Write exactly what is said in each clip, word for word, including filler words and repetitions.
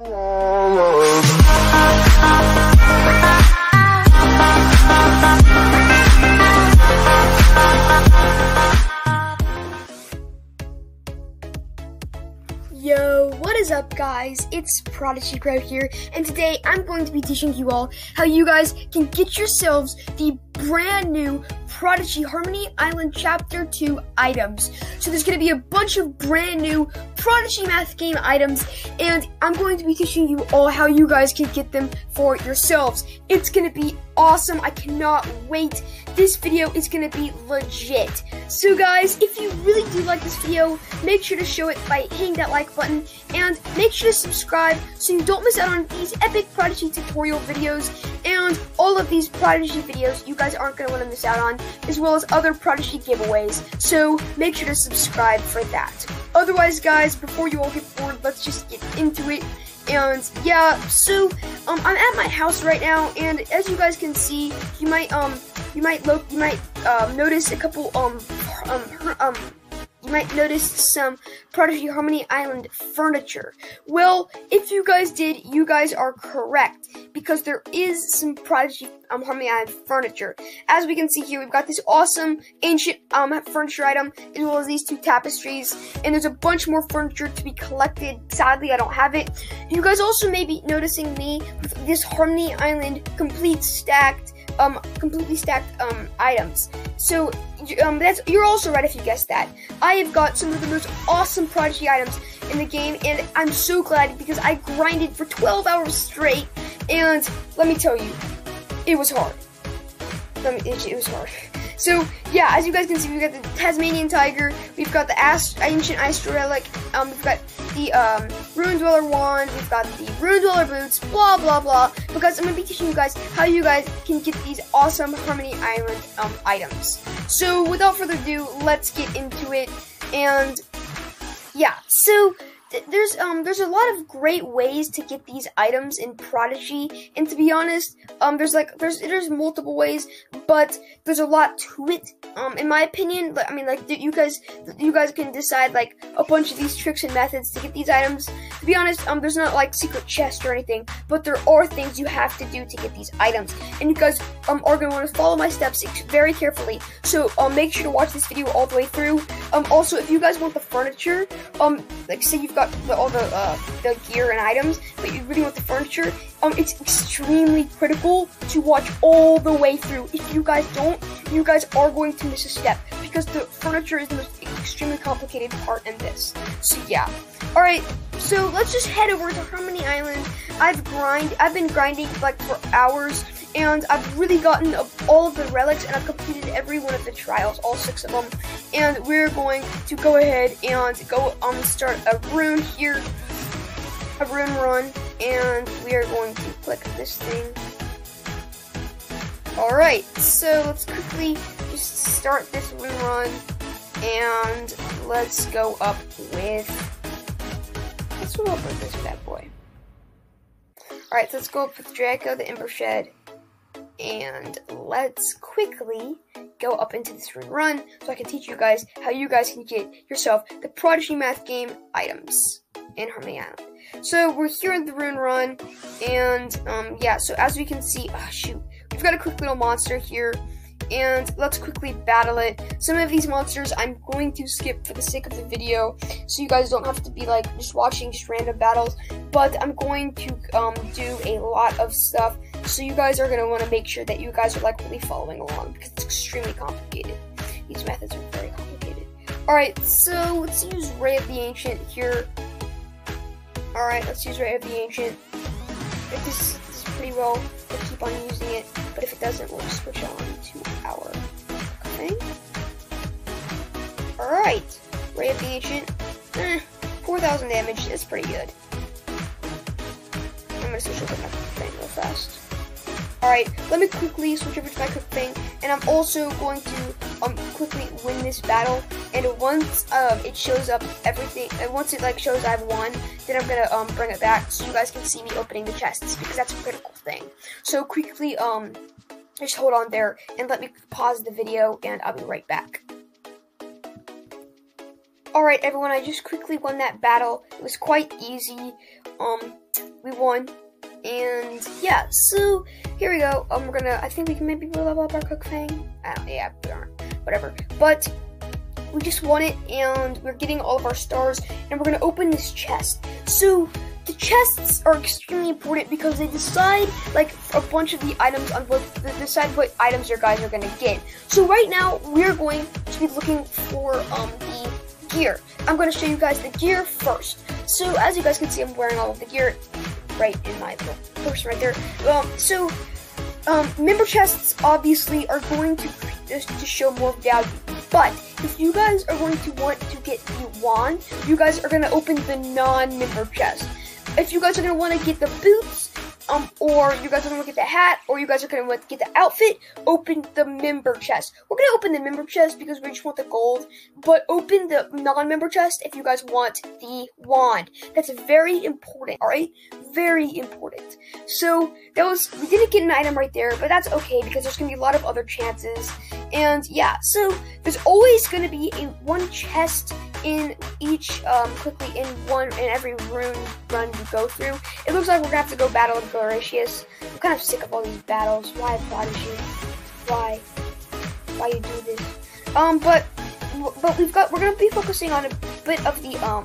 Yo, what is up guys? It's Prodigy Math here, and today I'm going to be teaching you all how you guys can get yourselves the brand new Prodigy Harmony Island Chapter two items. So there's going to be a bunch of brand new Prodigy Math game items, and I'm going to be teaching you all how you guys can get them for yourselves. It's going to be awesome. I cannot wait. This video is going to be legit. So guys, if you really do like this video, make sure to show it by hitting that like button, and make sure to subscribe so you don't miss out on these epic Prodigy tutorial videos and all of these Prodigy videos you guys aren't going to want to miss out on, as well as other Prodigy giveaways, so make sure to subscribe for that. Otherwise guys, before you all get bored, let's just get into it. And yeah, so um, I'm at my house right now, and as you guys can see, you might um you might look you might um, notice a couple um um um you might notice some Prodigy Harmony Island furniture. Well, if you guys did, you guys are correct, because there is some Prodigy um, Harmony Island furniture. As we can see here, we've got this awesome ancient um, furniture item, as well as these two tapestries, and there's a bunch more furniture to be collected. Sadly, I don't have it. You guys also may be noticing me with this Harmony Island complete stacked Um, completely stacked um, items. So um, that's, you're also right if you guessed that. I have got some of the most awesome Prodigy items in the game, and I'm so glad because I grinded for twelve hours straight, and let me tell you, it was hard. Let me, it, it was hard. So yeah, as you guys can see, we've got the Tasmanian Tiger, we've got the Ast Ancient Ice Relic, um, we've got the um, Rune Dweller Wand, we've got the Rune Dweller Boots, blah blah blah, because I'm going to be teaching you guys how you guys can get these awesome Harmony Island um, items. So without further ado, let's get into it. And yeah, so th there's um there's a lot of great ways to get these items in Prodigy, and to be honest, um there's like there's there's multiple ways, but there's a lot to it. Um, in my opinion, I mean, like, you guys, you guys can decide, like, a bunch of these tricks and methods to get these items. To be honest, um, there's not, like, secret chests or anything, but there are things you have to do to get these items. And you guys, um, are going to want to follow my steps very carefully, so, um, make sure to watch this video all the way through. Um, also, if you guys want the furniture, um, like, say you've got the, all the, uh, the gear and items, but you really want the furniture, um, it's extremely critical to watch all the way through. If you guys don't, you guys are going to miss a step, because the furniture is the most extremely complicated part in this. So yeah. Alright, so let's just head over to Harmony Island. I've grind I've been grinding like for hours, and I've really gotten up all of the relics, and I've completed every one of the trials, all six of them. And we're going to go ahead and go um start a rune here. A rune run, and we are going to click this thing. Alright, so let's quickly just start this rune run, and let's go up with, let's go up with this bad boy. Alright, so let's go up with Draco the Ember Shed, and let's quickly go up into this rune run so I can teach you guys how you guys can get yourself the Prodigy Math game items in Harmony Island. So we're here in the rune run, and um, yeah, so as we can see, oh shoot, we've got a quick little monster here, and let's quickly battle it. Some of these monsters I'm going to skip for the sake of the video, so you guys don't have to be like just watching just random battles, but I'm going to um, do a lot of stuff, so you guys are going to want to make sure that you guys are like really following along, because it's extremely complicated. These methods are very complicated. Alright, so let's use Ray of the Ancient here. Alright, let's use Ray of the Ancient. If this, this is pretty well, we'll keep on using it, but if it doesn't, we'll switch on to our thing. Alright, Ray of the Ancient. Eh, four thousand damage, that's pretty good. I'm gonna switch over to my quick thing real fast. Alright, let me quickly switch over to my quick thing, and I'm also going to um quickly win this battle, and once um it shows up everything, and once it like shows I've won, then I'm gonna um bring it back so you guys can see me opening the chests, because that's a critical thing. So quickly um just hold on there and let me pause the video, and I'll be right back. Alright everyone, I just quickly won that battle. It was quite easy. Um, we won. And yeah, so here we go. Um, we're gonna, I think we can maybe level up our Cook Fang. I don't, yeah, we aren't. Whatever. But we just won it and we're getting all of our stars and we're gonna open this chest. So the chests are extremely important because they decide like a bunch of the items on what they decide what items your guys are gonna get. So right now we're going to be looking for um the gear. I'm gonna show you guys the gear first. So as you guys can see, I'm wearing all of the gear right in my little purse right there. Um, so um, member chests obviously are going to just to show more value. But if you guys are going to want to get the wand, you guys are gonna open the non-member chest. If you guys are gonna want to get the boots, um, or you guys are gonna get the hat, or you guys are gonna want to get the outfit, open the member chest. We're gonna open the member chest because we just want the gold, but open the non-member chest if you guys want the wand. That's very important, all right? Very important. So that was, we didn't get an item right there, but that's okay because there's gonna be a lot of other chances. And yeah, so there's always gonna be a one chest in each, um, quickly in one, in every rune run we go through. It looks like we're gonna have to go battle with Gloratius. I'm kind of sick of all these battles. Why, Prodigy? Why? Why you do this? Um, but, but we've got, we're gonna be focusing on a bit of the, um,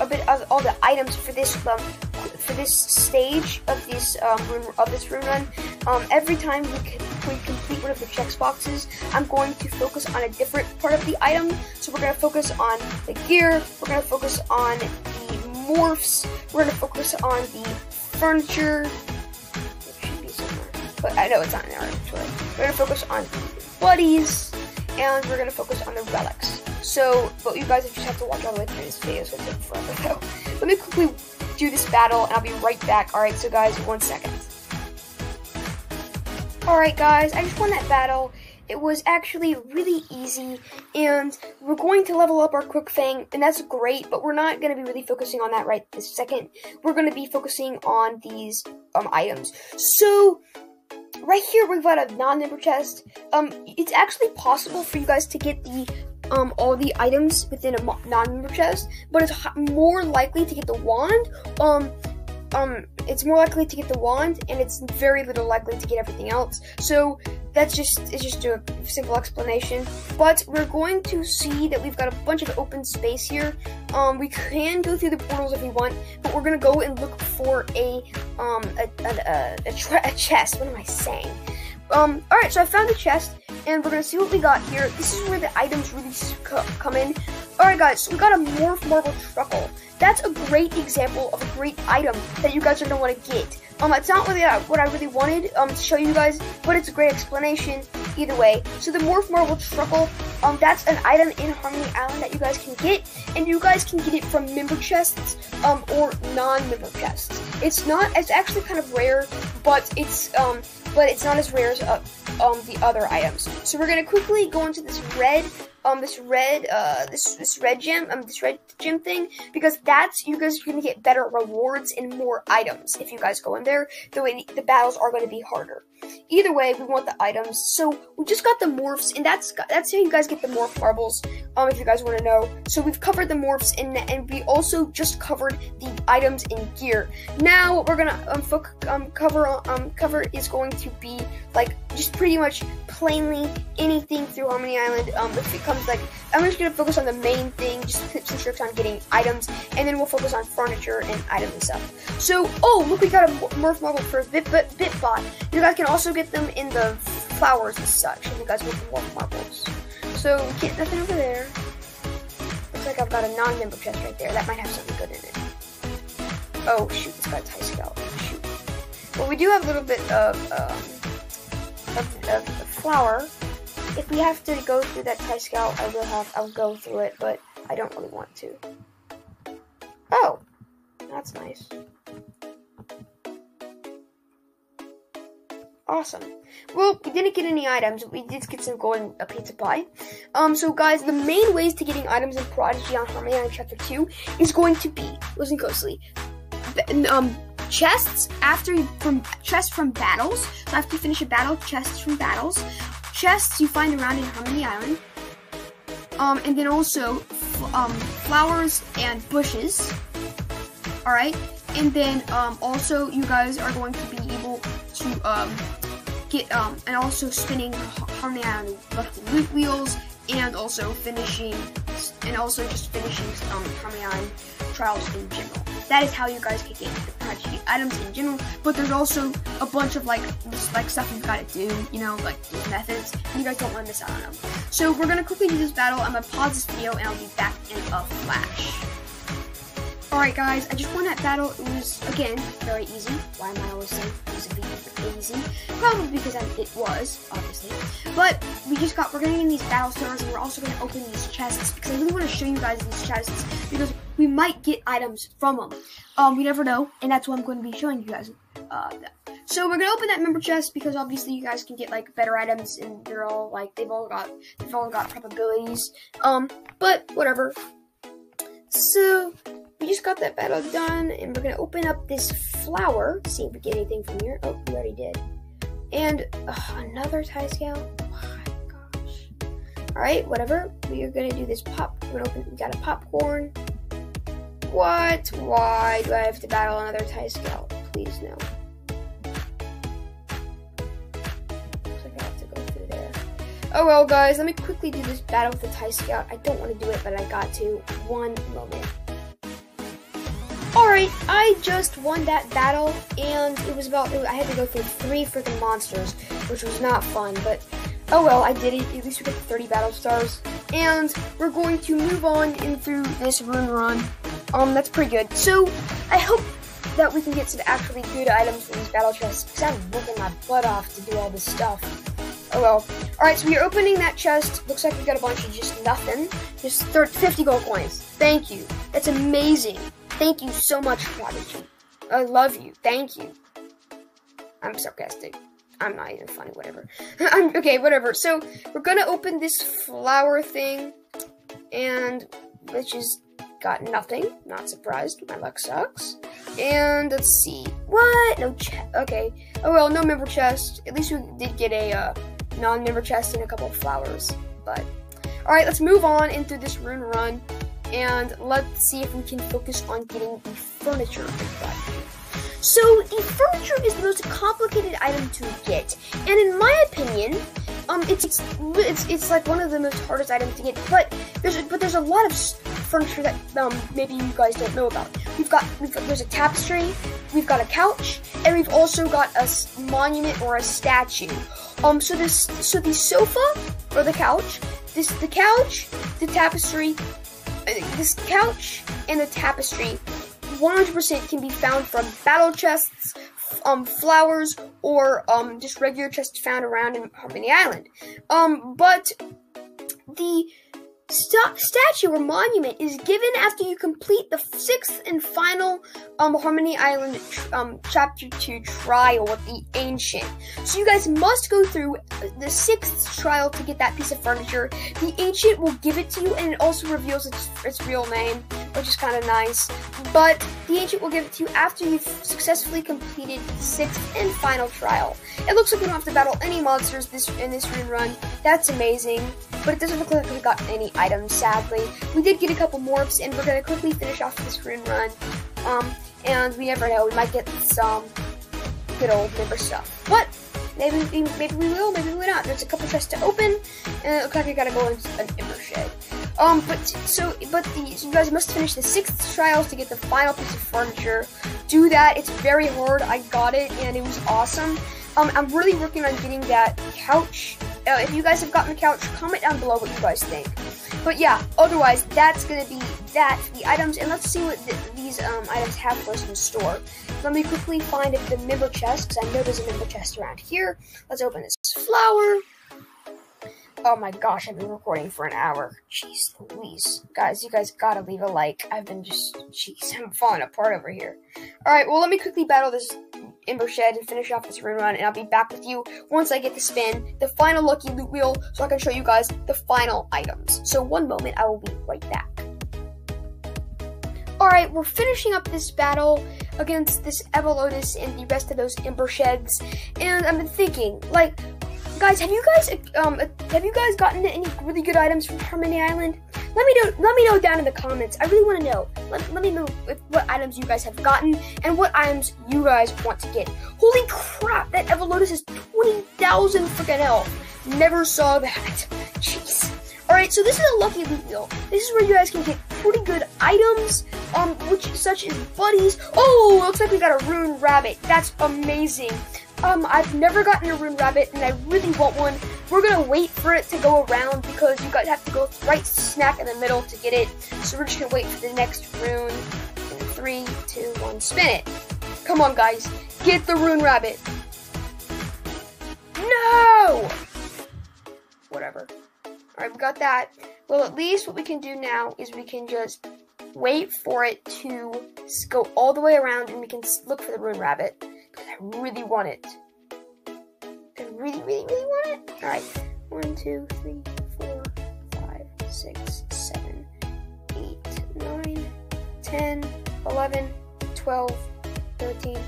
a bit of all the items for this, um, for this stage of this, um, rune, of this rune run. Um, every time we can, we complete one of the checkboxes, I'm going to focus on a different part of the item. So we're going to focus on the gear, we're going to focus on the morphs, we're going to focus on the furniture, it should be somewhere, but I know it's not in there actually. We're going to focus on the buddies, and we're going to focus on the relics. So, but you guys just have to watch all the way through this video, so it took forever though. Let me quickly do this battle, and I'll be right back. Alright, so guys, one second. Alright guys, I just won that battle. It was actually really easy, and we're going to level up our Quick Fang, and that's great, but we're not going to be really focusing on that right this second. We're going to be focusing on these um, items. So right here we've got a non-member chest. Um, it's actually possible for you guys to get the um, all the items within a non-member chest, but it's more likely to get the wand. Um, Um, it's more likely to get the wand, and it's very little likely to get everything else. So that's just, it's just a simple explanation. But we're going to see that we've got a bunch of open space here. Um, we can go through the portals if we want, but we're gonna go and look for a um a a, a, a chest. What am I saying? Um, all right, so I found a chest, and we're gonna see what we got here. This is where the items really come in. All right, guys, so we got a Morph Marble Truckle. That's a great example of a great item that you guys are gonna want to get. Um, it's not really what I really wanted um to show you guys, but it's a great explanation either way. So the Morph Marble Truckle, um, that's an item in Harmony Island that you guys can get, and you guys can get it from member chests, um, or non-member chests. It's not, it's actually kind of rare, but it's um, but it's not as rare as uh, um the other items. So we're gonna quickly go into this red. Um, this red, uh, this, this red gem, um, this red gem thing, because that's, you guys are gonna get better rewards and more items if you guys go in there, though it, the battles are gonna be harder. Either way, we want the items, so we just got the morphs, and that's, that's how you guys get the morph marbles, um, if you guys wanna know. So we've covered the morphs, and, and we also just covered the items and gear. Now, what we're gonna, um, um, cover, um, cover is going to be, like, just pretty much plainly anything through Harmony Island, um, if it comes, like, I'm just gonna focus on the main thing, just tips and tricks on getting items, and then we'll focus on furniture and items and stuff. So, oh, look, we got a Morph Marble for Bitbot. You guys can also get them in the flowers and such, if you guys want the Morph Marbles. So, we get nothing over there. Looks like I've got a non-member chest right there. That might have something good in it. Oh, shoot, it's got a Tie Scout. Shoot. Well, we do have a little bit of, um, Of, of, of flour. If we have to go through that Tie Scout, I will have, I'll go through it, but I don't really want to. Oh, that's nice. Awesome. Well, we didn't get any items. We did get some gold and a pizza pie. Um, so guys, the main ways to getting items in Prodigy on Harmony Island Chapter two is going to be, listen closely, um, chests after you, from chests from battles. So after you finish a battle, chests from battles, chests you find around in Harmony Island, um, and then also um, flowers and bushes. All right, and then um, also you guys are going to be able to um, get um, and also spinning Harmony Island Lucky Loot Wheels, and also finishing and also just finishing um, Harmony Island trials in general. That is how you guys can get the Prodigy items in general. But there's also a bunch of like like stuff you've got to do, you know, like methods. And you guys don't want to miss out on them. So we're gonna quickly do this battle. I'm gonna pause this video and I'll be back in a flash. Alright guys, I just won that battle. It was, again, very easy. Why am I always saying it was very easy? Probably because I, it was, obviously. But we just got, we're going to get in these battle stars, and we're also going to open these chests, because I really want to show you guys these chests, because we might get items from them. Um, we never know, and that's what I'm going to be showing you guys. Uh, so we're going to open that member chest, because obviously you guys can get, like, better items, and they're all, like, they've all got, they've all got probabilities. Um, but, whatever. So we just got that battle done, and we're gonna open up this flower, see if we get anything from here. Oh, we already did. And uh, another Tie Scout. Oh my gosh. All right, whatever. We are gonna do this pop. We're gonna open. We got a popcorn. What? Why do I have to battle another Tie Scout? Please no. Looks like I have to go through there. Oh well, guys. Let me quickly do this battle with the Tie Scout. I don't want to do it, but I got to. One moment. Alright, I just won that battle, and it was about, I had to go through three freaking monsters, which was not fun, but oh well, I did it. At least we got thirty battle stars, and we're going to move on in through this rune run. Um, that's pretty good. So, I hope that we can get some actually good items from these battle chests, because I'm working my butt off to do all this stuff. Oh well. Alright, so we're opening that chest. Looks like we got a bunch of just nothing. Just thirty, fifty gold coins. Thank you. That's amazing. Thank you so much, Prodigy. I love you. Thank you. I'm sarcastic. I'm not even funny, whatever. I'm, okay, whatever. So, we're gonna open this flower thing, and which is got nothing. Not surprised. My luck sucks. And let's see. What? No chest. Okay. Oh, well, no member chest. At least we did get a uh, non-member chest and a couple of flowers. But, alright, let's move on into this rune run. And let's see if we can focus on getting the furniture. So the furniture is the most complicated item to get, and in my opinion, um, it's it's it's, it's like one of the most hardest items to get. But there's a, but there's a lot of furniture that um maybe you guys don't know about. We've got we've got there's a tapestry, we've got a couch, and we've also got a monument or a statue. Um, so this so the sofa or the couch, this the couch, the tapestry. This couch and the tapestry one hundred percent can be found from battle chests, um, flowers, or um, just regular chests found around in Harmony Island. Um, but the st statue or monument is given after you complete the sixth and final um, Harmony Island tr um, Chapter two trial with the Ancient. So you guys must go through the sixth trial to get that piece of furniture. The Ancient will give it to you, and it also reveals its, its real name, which is kind of nice. But the Ancient will give it to you after you've successfully completed the sixth and final trial. It looks like we don't have to battle any monsters this in this rune run. That's amazing. But it doesn't look like we got any items, sadly. We did get a couple morphs, and we're going to quickly finish off this rune run. Um, and we never know, we might get some good old member stuff. But maybe we, maybe we will, maybe we will not. There's a couple chests to open, and it looks like we got to go into an Ember Shed. Um, but so, but the, so you guys must finish the sixth trials to get the final piece of furniture. Do that. It's very hard. I got it, and it was awesome. Um, I'm really working on getting that couch. Uh, if you guys have gotten the couch, comment down below what you guys think. But yeah, otherwise, that's going to be that, the items. And let's see what the, these um, items have for us in store. Let me quickly find the member chest, because I know there's a member chest around here. Let's open this flower. Oh my gosh, I've been recording for an hour. Jeez Louise. Guys, you guys got to leave a like. I've been just, jeez, I'm falling apart over here. Alright, well, let me quickly battle this Ember Shed and finish off this rune run, and I'll be back with you once I get to spin the final Lucky Loot Wheel so I can show you guys the final items. So one moment, I will be right back. Alright, we're finishing up this battle against this Evolotus and the rest of those Ember Sheds, and I've been thinking, like, guys, have you guys um have you guys gotten any really good items from Harmony Island? Let me know. Let me know down in the comments. I really want to know. Let, let me know if, what items you guys have gotten and what items you guys want to get. Holy crap! That Evolotus is twenty thousand freaking health. Never saw that. Jeez. All right, so this is a Lucky Loot Wheel. This is where you guys can get pretty good items, um, which such as buddies. Oh, looks like we got a Rune Rabbit. That's amazing. Um, I've never gotten a Rune Rabbit, and I really want one. We're gonna wait for it to go around because you guys have to go right smack in the middle to get it. So we're just gonna wait for the next rune. In three, two, one, spin it. Come on, guys, get the Rune Rabbit. No. Whatever. All right, we got that. Well, at least what we can do now is we can just wait for it to go all the way around, and we can look for the Rune Rabbit. I really want it. I really, really, really want it. All right. One, two, three, four, five, six, seven, eight, nine, ten, eleven, twelve, thirteen,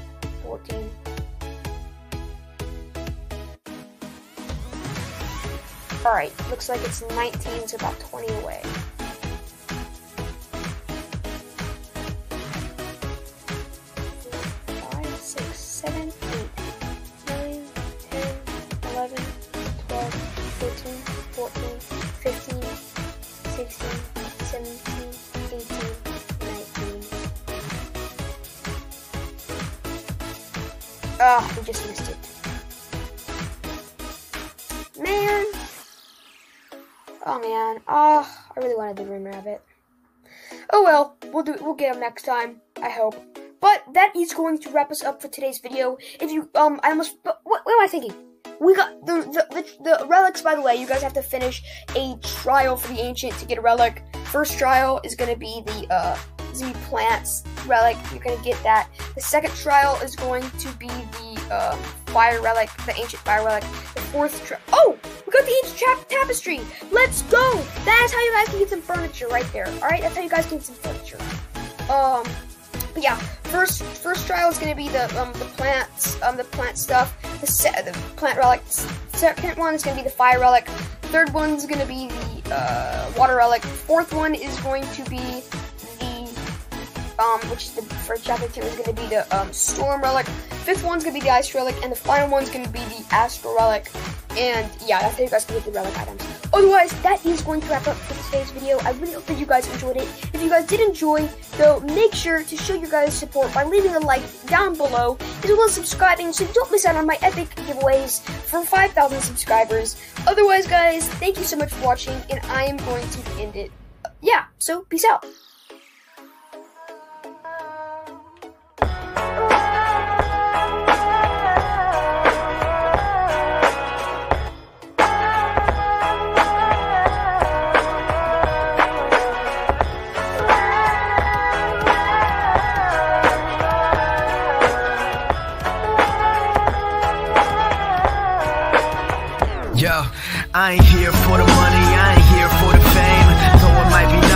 fourteen. All right. Looks like it's nineteen, so about twenty away. Ah, we just missed it. Man. Oh man. Ah, oh, I really wanted the Rune Rabbit. Oh well, we'll do it. We'll get him next time, I hope. But that is going to wrap us up for today's video. If you um, I almost. What, what am I thinking? We got the the, the the relics. By the way, you guys have to finish a trial for the Ancient to get a relic. First trial is going to be the uh. the plants relic. You're gonna get that. The second trial is going to be the um, fire relic, the Ancient fire relic. The fourth trial. Oh, we got the Ancient Tap Tapestry. Let's go. That is how you guys can get some furniture right there. All right, that's how you guys can get some furniture. Um, but yeah, first first trial is gonna be the um the plants um the plant stuff. The set the plant relic. Second one is gonna be the fire relic. Third one's gonna be the uh, water relic. Fourth one is going to be Um, which is the first chapter two is going to be the um, storm relic. Fifth one's going to be the ice relic, and the final one's going to be the astral relic. And yeah, that's how you guys can get the relic items. Otherwise, that is going to wrap up for today's video. I really hope that you guys enjoyed it. If you guys did enjoy, though, make sure to show your guys' support by leaving a like down below, as well as subscribing so you don't miss out on my epic giveaways for five thousand subscribers. Otherwise, guys, thank you so much for watching, and I am going to end it. Yeah, so peace out. I ain't here for the money, I ain't here for the fame, though it might be